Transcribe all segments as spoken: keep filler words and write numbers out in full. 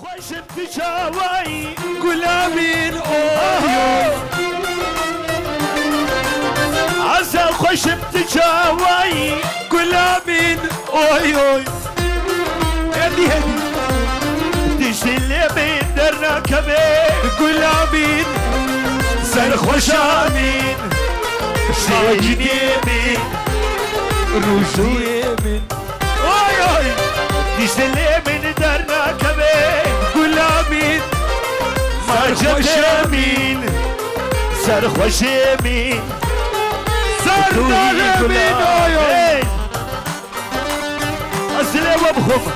خوش بتجاوي گلابي الأويو عسى خوش بتجاوي گلابي الأويو هدي هدي تجي اللي بيقدرنا كمان گلابي سر خوش آمين شايد يمين روشو يمين أويو تجي اللي بيقدرنا كمان گلابي سرخوش يمين سرخوش يمين سردار يمين أويو أسلي وبخفة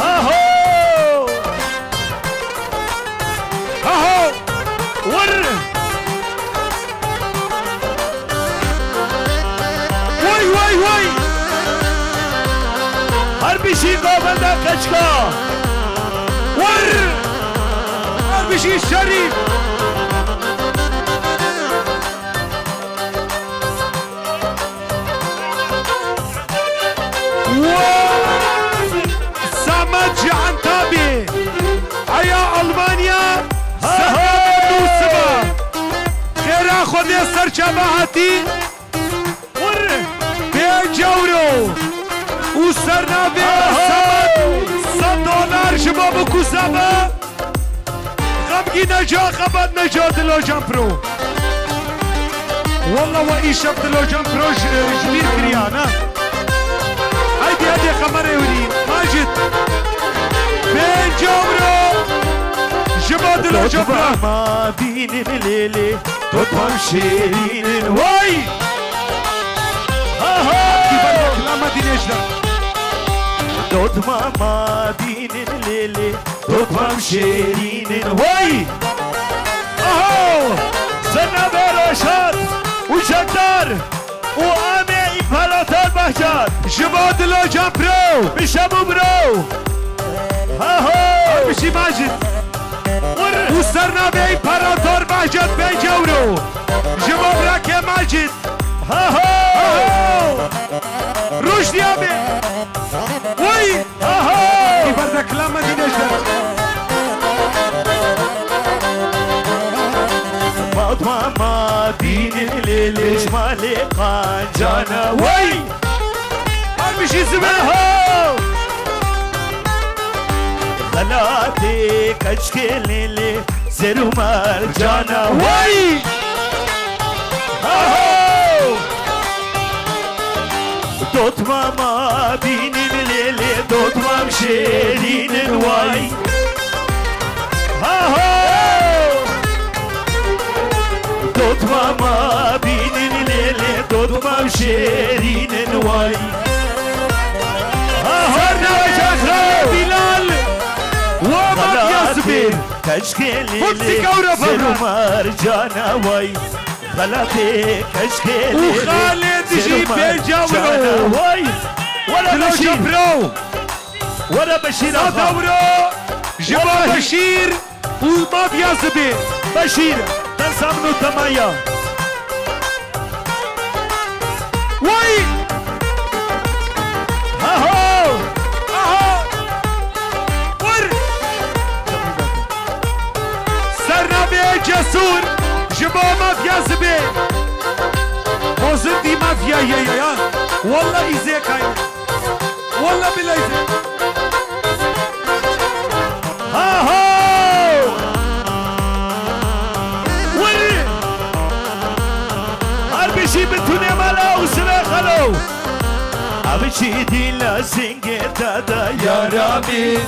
هاهو هاهو ور وي وي وي هربي شي قابلنا كشكا ور هربي شي الشريف سمج عنتابي ايا المانيا سهاد وسبا خير اخذ يسر جماعتي بجورو وسرنا بسمد صد دولار شباب كوسابا غبقي نجا خبد نجا دلو جامبرو والله وايشا دلو جامبرو جبير كريانا هيدي هيدي خمري وليد ماجد بين جمره جباد الجبره ما بين الليله تطعم شيرين واي ها ها كيف الكلام دي نجده تطعم ما بين الليله تطعم شيرين واي اهو زناب رشاد وجدار وامي فلاتر بهجات جباد الجبره بشبو برو هاهو بشي ماجد وصرنا بي امبراطور ماجد بي جورو جبو براك ماجد هاهو روش ديابي وي هاهو كي بردك لما دي نجدك فاطمة ما دين الليل جمالي قنجانة وي هربشي زمان غلاتي كشكليلي زيرو مرجانا واي هاهو دوت ماما بيني مليلي دوت مام شيرين واي هاهو دوت ماما بيني مليلي دوت مام شيرين واي كشكلي زيرو مرجانا واي غلطي كشكلي وخالد جيب جورو واي ولا بشير برو ولا بشير دورو جبا بشير وما بيزبي بشير تنسمنو تمايا واي جسور جبا مافيا زبي وزدي مافيا يا يا يا والله إزيك هاي والله بلا إزيك ها ها وري هربي شي بتوني مالا وسلا خلو أبي شي دي لا سنجر دادا يا رامي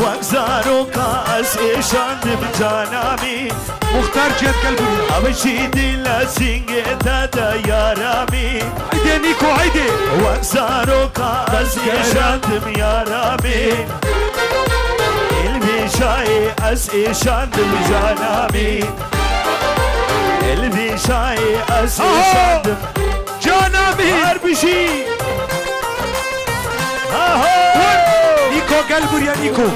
وأكزارو كاس إيشان بجانامي مختار جد قلبي أبشي دي لا سنجتا ديارامي عيدي نيكو عيدي وأكزارو كاس إيشان دميارامي قلبي شاي أس إيشان بجانامي قلبي شاي أس إيشان بجانامي هربشي أهو نيكو قلبر يا نيكو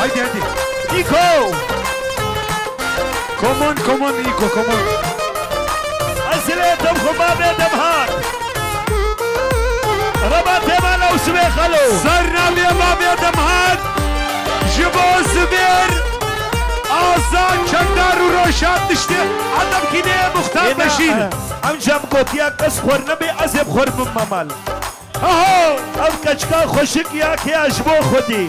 هايدي هايدي نيكو كومون كومون نيكو كومون أسلي دم خبابي دم هار رباطي مالا وسبي خلو سرنا بيا بابي دم هار شاد دشته عدم کنه مختار بشین هم جم کوتیا کس خور نبی از بخور ممال آها هم کچکا خوشک یا که اشبو خودی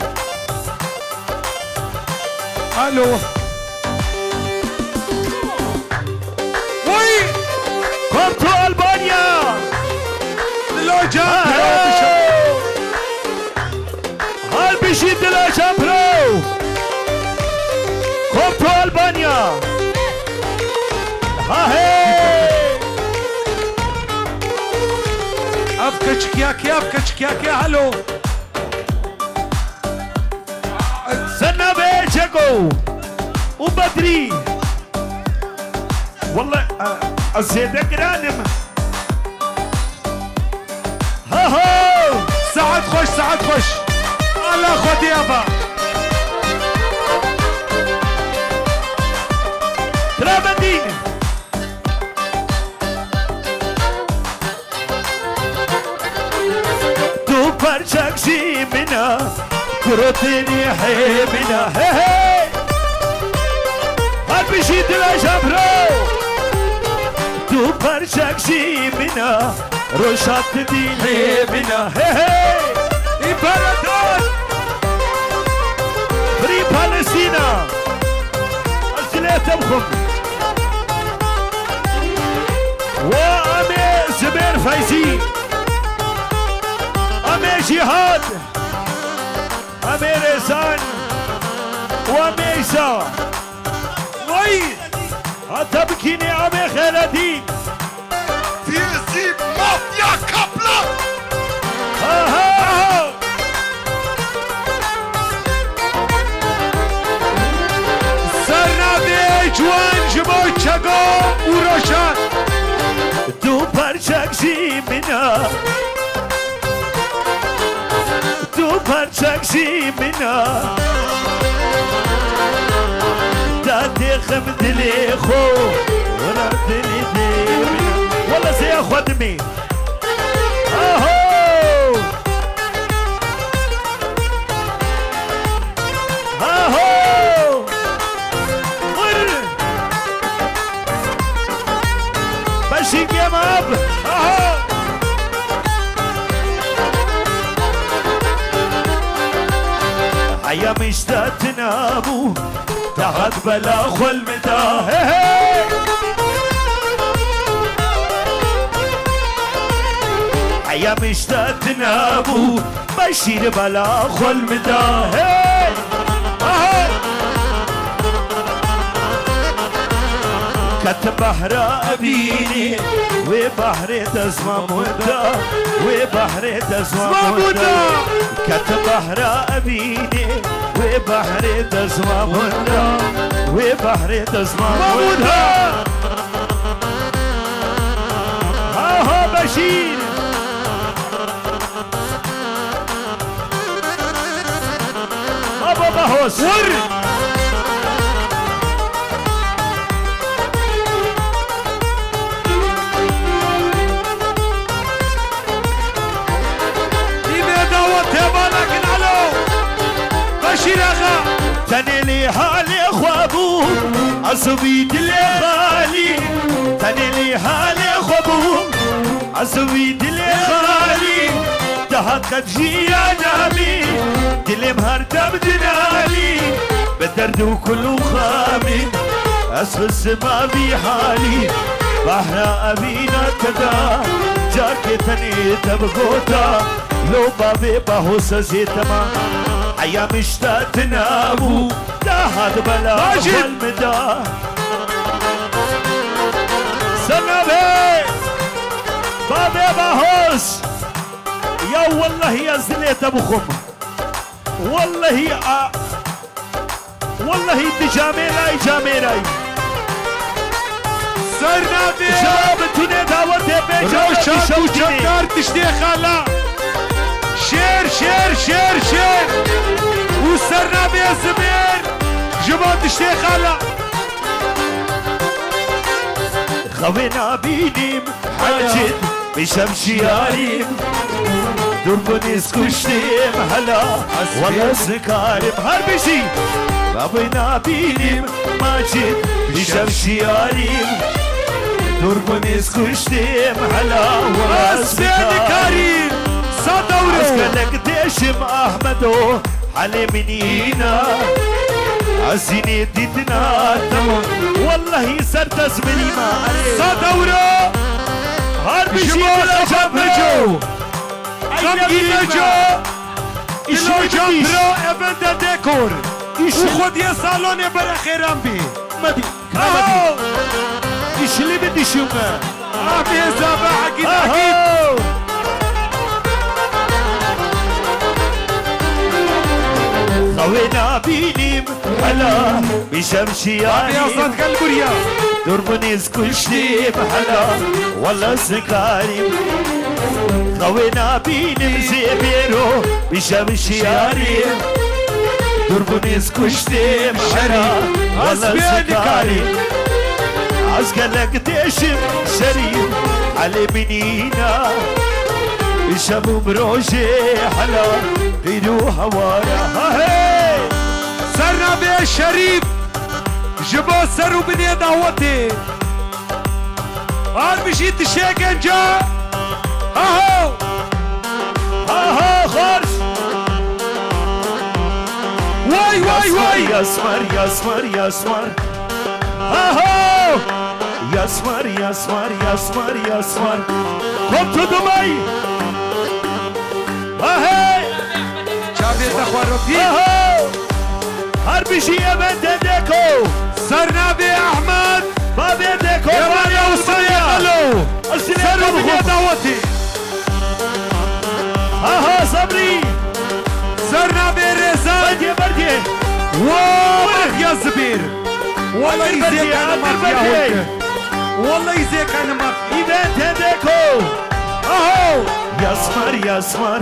الو وی کم تو البانیا لوجا هل بشید لوجا پرو كوب ألبانيا هاي أفكشكياكي أفكشكياكي هلو زنابي جاكو وبدري والله الزيدة قرانم ها هو سعد خوش سعد خوش الله خدي أبا ترابندي تو برشك جيبنا كروتيني حيبنا هاي هاي هاي بشي دلا جبرو تو برشك جيبنا روشات دي حيبنا هاي هاي امبراطور فري فلسطينا السلاح تبخم وأمي زبير فايزي أمي جهاد أمي رزان وأمي إزا وي حتى بكيني أمي خير الدين سياسي مافيا كابلا أها سرنابي جوان جمو تشاكو وروشان تو برشک زیمینا تو برشک زیمینا دادی خم دلی خو ولار دلی دیمینا ولی زیا خودمی آهو آهو She came up. Oh. I am اشتاتن ابو تحت بلا خلمتا I am اشتاتن ابو بشير بلا خلمتا كتب بحر أبيني وبحر تزمام ودا وبحر تزمام ودا كتب بحر أبيني وبحر تزمام ودا وبحر تزمام ودا ها ها بشير بابا بهوس تنيلي حالي خوابو عصبيت لي خالي تنيلي حالي خوابو عصبيت لي خالي تحقق جيا نامي دلي مهرتم دنالي بالدرد وكله خامي أسخص ما في حالي بحر أبينا تدا جاكي تني تبغوتا لو بابي بحوس زيتما أيام اشتاتنا بو تحت بلا خلمدا سنبه بابي بحوس يا والله يا زليت أبو خم والله أ... والله تجامي راي جامي راي سرنابي جابتوني داوتي بيجا روشان تجمدار تشتي خالا شير شير شير شير وسرنابي زبير جبا تشتي خالا خوينا بينيم حاجت بشمشياريم دربني سكشتيم هلا والله سكارم هربشي بابينا بينيم ماجد بشمشياريم دربني سكشتيم هلا والله سكارم صدوري اسكنك ديشم احمدو حلي منينا عزيني ديتنا تمون والله سرتز منيما صدوري هربشي ولا جبهجو ایشو جام برو افنده دکور ایشو خود یه سالونه بر خیرم بی مدی آو ایشلی بدی شوم آبی زبا حقید حقید خوینا بینیم حالا بیشم شیاری آبی اصلا کلبوریا دربنیز کشتیم حالا والا سکاریم خوینا بینم زیبیرو بیشم شیاریم دربنیز کشتیم حالا والا سکاریم از گلک دیشم شریم علی بینینا بیشم بروشه حالا قیدو هوارا سرنبه شریف جبا سرو بنی دعوته آر بشی تشک انجا آهو آهو خرس وای وای وای یسمر یسمر یسمر آهو یسمر یسمر یسمر یسمر خب تو دمایی آهی چابیت خواربی آهو هربشي ابد ديكو سرنابي احمد بابي ديكو يا وصايا الو سرنابي دعوتي اها صبري سرنابي رزا بردي بردي واه يا زبير والله يزيك انا مافيا والله يزيك انا مافيا ابد ديكو اهو يا اسمر يا اسمر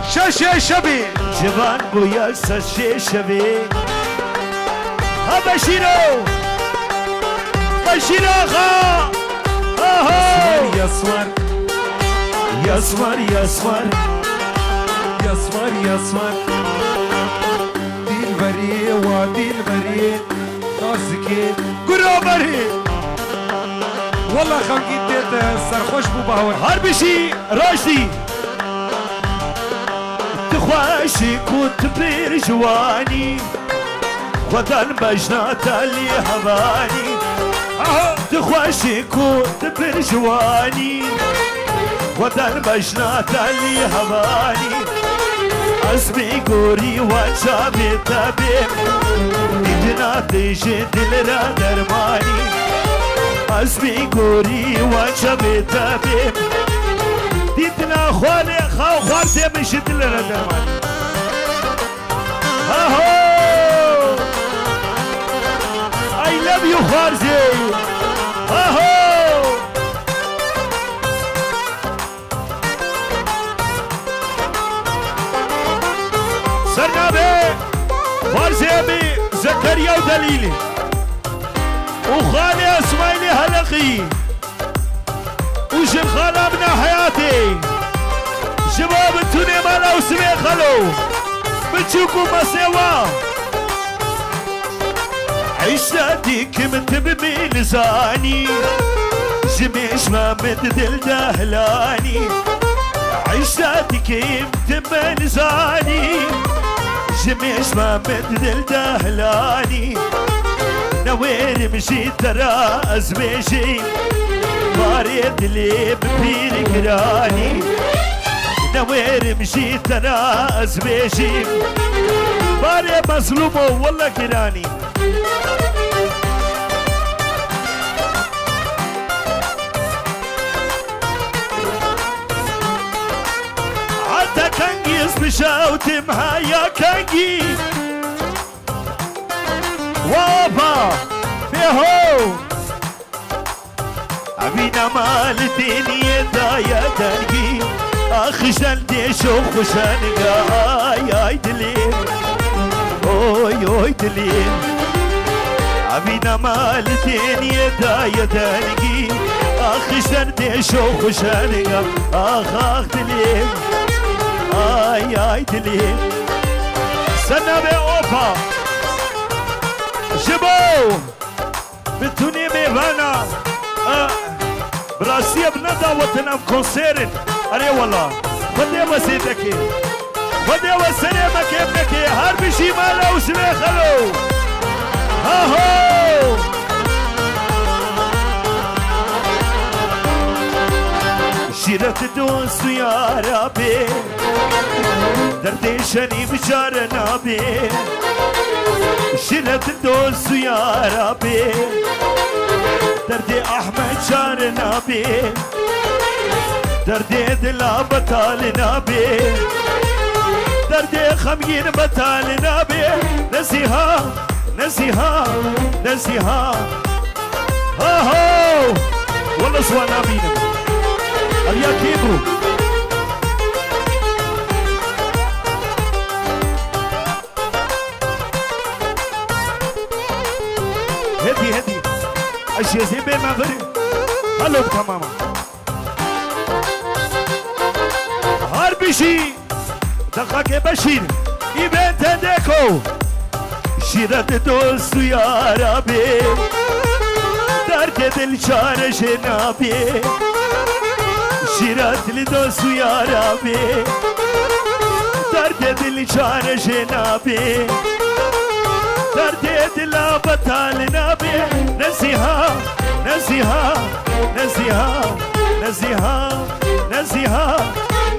شش شبی جوان بیا شش شبی بشيرو بشير آخا آهو يسمر يسمر يسمر يسمر يسمر دل بري و دل بري نازكي قرو بري والله خمكيت ديت سرخوش بو بهور هر بشي راشدي تخواشي كنت بير جواني وطن بجنات اللي هواني تخوشي كنت برجواني وطن بجنات اللي هواني اسمي قوري وجابي طبيب جناتي جدل را درماني اسمي قوري وجابي طبيب ديتنا خواني خاو خوارتي من جدل را درماني اهو يو خارجي اهو سرنابي خارجي بي زكريا ودليلي وخالي اسماعيلي هلقي وجم خاله ابن حياتي شباب التوني مالا وسمي خلو بتشوفوا ما سوا عشنا ديك متبمي لساني جميش ما متدل دهلاني عشنا ديك متبمي لساني جميش ما متدل دهلاني نوير مشي ترى أزميشي ماريت لي ببير قراني نوير مشي ترى أزميشي ماري مظلومه والله قراني مشاوتمها يا كنجي وابا فيهو عبينا مالتين يدا يا كنجي اخشان ديشو خشان قايا يدلين اوي اوي دلين عبينا مالتين يدا يا كنجي اخشان ديشو خشان قايا اخ دلين آي آي دليل سنبي أوبا جبو بتوني ميفانا آه. براسية بندا وطنام كونسيرن أري والله بدي وسيدكي بدي وسلامك ابنكي هربي شمالا وسميخلو ها هو جيرت دوست يا ربي دردشني بجار نبي جيرت دوست يا ربي درد أحمد جار نبي درد دلا بطال نبي درد خمين بطال نبي نسيها نسيها نسيها هاهو والله سوانا بينا يا كيبرو هدي هدي أشياء زي ما غري هلو تماما هربشي دقاك بشير إبنت ديكو شيرت دوست يا ربي درد دلشار جنابي شیرت لدوست یا ربی درد دل چار جنابی درد دل بطال نبی نصیحا نصیحا نصیحا نصیحا نصیحا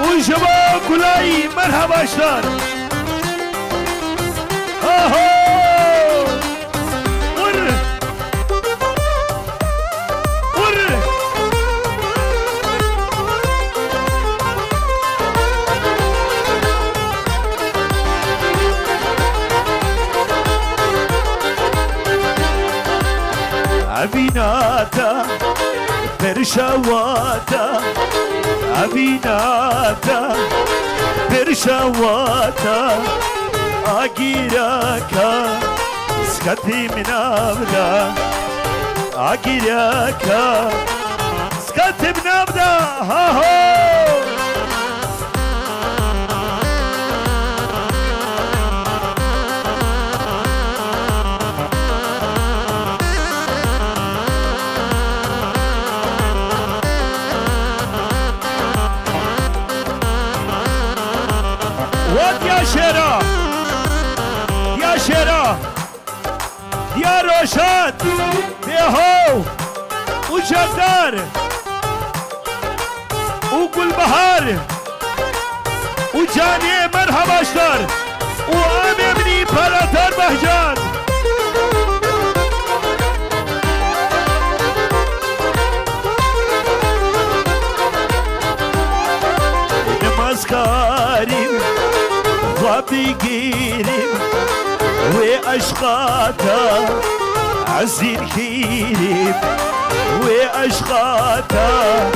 وشباب كلاي مرحبا شار أهو عبيناتا برشواتا عبيناتا برشواتا أجيراكا سكتي من أبدا أجيراكا سكتي من أبدا ها هو شيرا يا شيرا يا رشاد بيهو وجدار وقل بهار وجاني مرحبا اشتر وامي ابني بلاتر بهجان نمازكاري بيجيري واشقاتا عزير كيري واشقاتا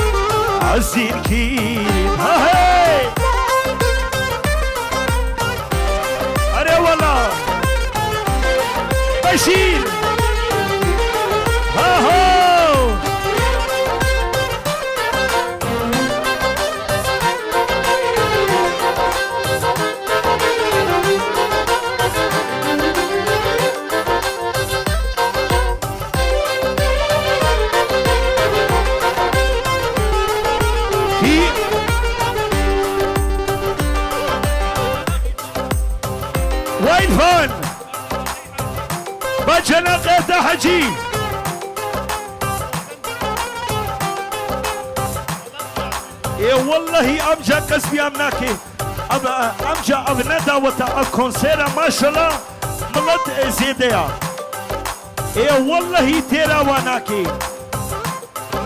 عزير كيري هاي اري والله بشير ها هو وجهنا قيسة حجي اي والله امجا قسمي امناكي امجا اغندا وتا كونسيرا ما شاء الله ملت زيديا اي والله تيرا واناكي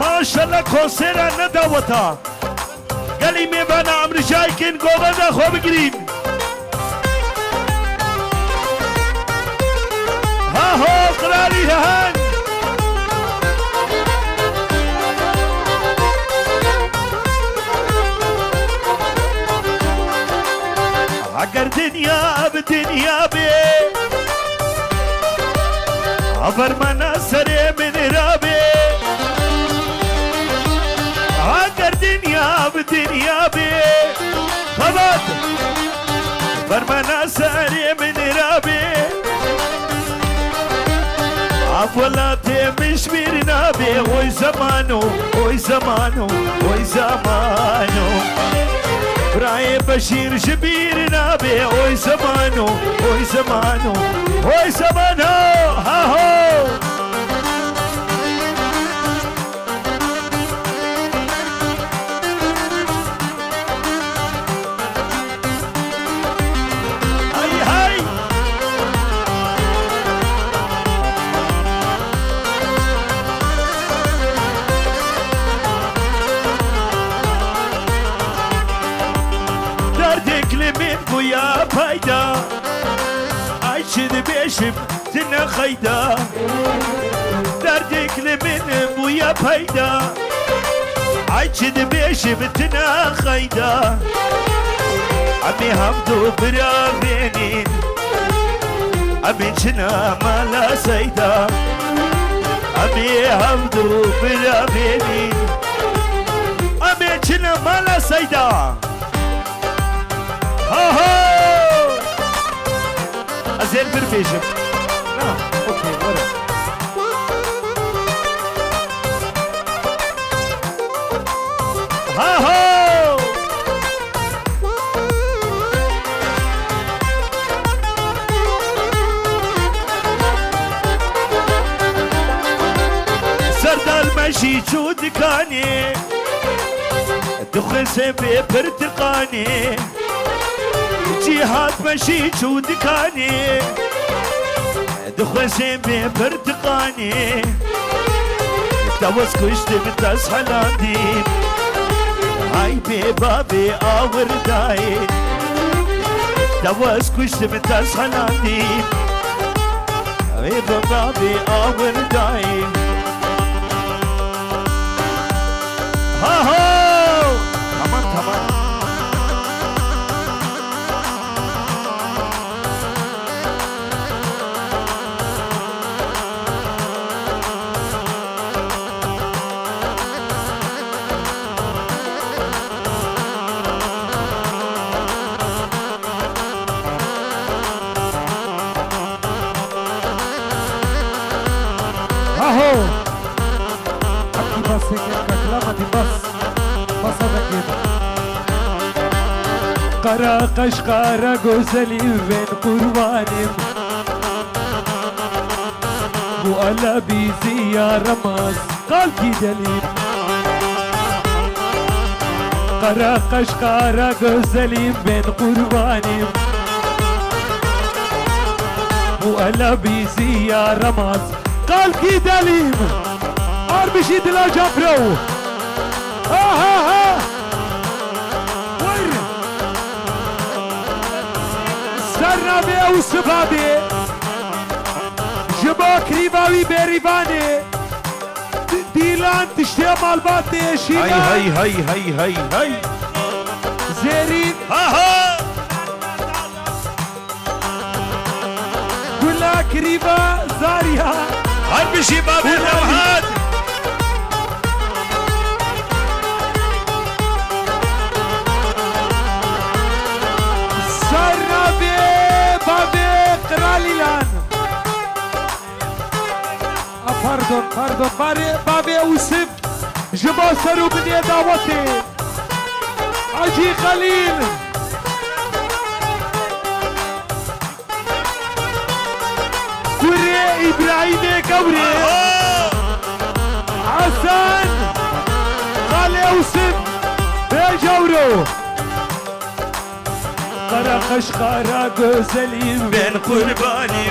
ما شاء الله كونسيرا ندا وتا قالي ميبانا امر جايكين غوبنا خوب جرين هو قراري هان عقر دنيا بدنيا بي عبر مناصري من رابي عقر دنيا بدنيا بي خبط عبر مناصري من رابي افولاتي مش ميرنا بي وي زمانو وي زمانو وي زمانو براي بشير جبيرنا بي وي زمانو وي زمانو وي زمانو ها هو تنا خيدا دردك لمن ويا فايدا عجد بيشب تنا خيدا عمي همدو برامينين عمي جنا مالا سيدا عمي همدو برامينين عمي جنا مالا سيدا ها ها أزيل بربيشم نعم اوكي ورا ها هو سردار ماشي جود كاني دخن سبي برتقاني جهاد ماشي جود كاني دخل سيمي برتقاني دوز كشت بتاس حلاندي هاي بي بابي اور داي دوز كشت بتاس حلاندي هاي بي بابي اور داي ها هو تمام تمام قرا قشقرا غزلين بين قربانم وقال بي زيارة ماس قال كي دليل قرا قشقرا غزلين بين قربانم وقال بي زيارة ماس قال كي دليل عربشي دلا جابرو ها ها ها سرنا او سبابي جبا كريباوي بريباني ديلان تشتيا مالباتي شيلان هاي هاي هاي هاي هاي زيرين ها ها كلها كريبا زاريا هاي بشباب الروحات باردون باردون بابي اوسف جبا سرو بني دعوتي عجي خليل كوري ابراهيم كوري، حسن خالي وسيم بجورو، قرا قشقرا جوزليم بين قرباني،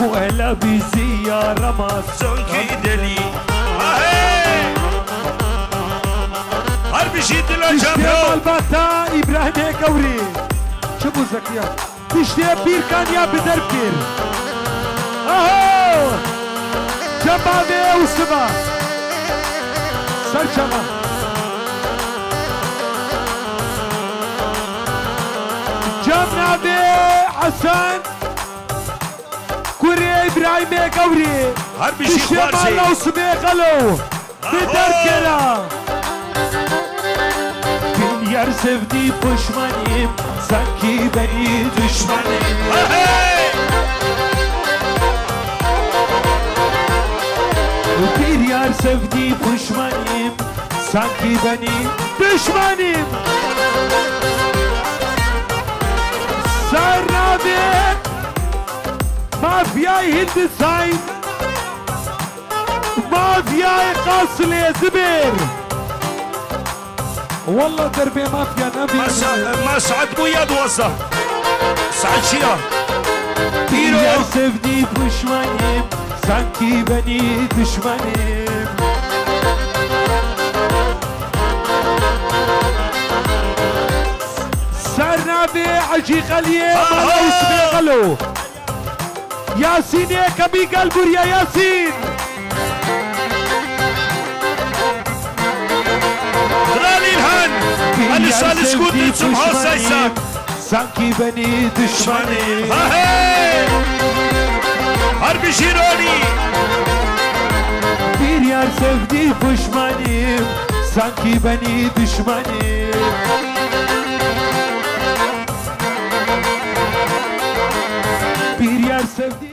وهلا بزيارة ما سونكي دلي، هرب شيت الجبر، البطة ابراهيم كوري، شو بوزكيا؟ تشتيه بير كان يا بدر بير اهو جبابه وسبا سرجما جبنا بيه حسن كوري ابراهيم كوري تشتيه بالله وسبا غلو بدر كلا yer sevdiği düşmanım sanki beni düşmanım bir yer sevdiği düşmanım sanki beni düşmanım sarrabe mafya hindistan mafya kaslı zibir والله دربي مافيا نبي ما سعد بوياد وصه سعد شيرا بيرو يرسفني بشمانيم سانكي بني دشمانيم سرنابي عجي غليه مالو اسمي غلو ياسين يا كبي قلبور يا ياسين أنا سال سكوتي سمها سايسا سانكي بني دشمني هاي هربي شيروني bir yer sevdi düşmanım sanki beni düşmanım bir yer sevdi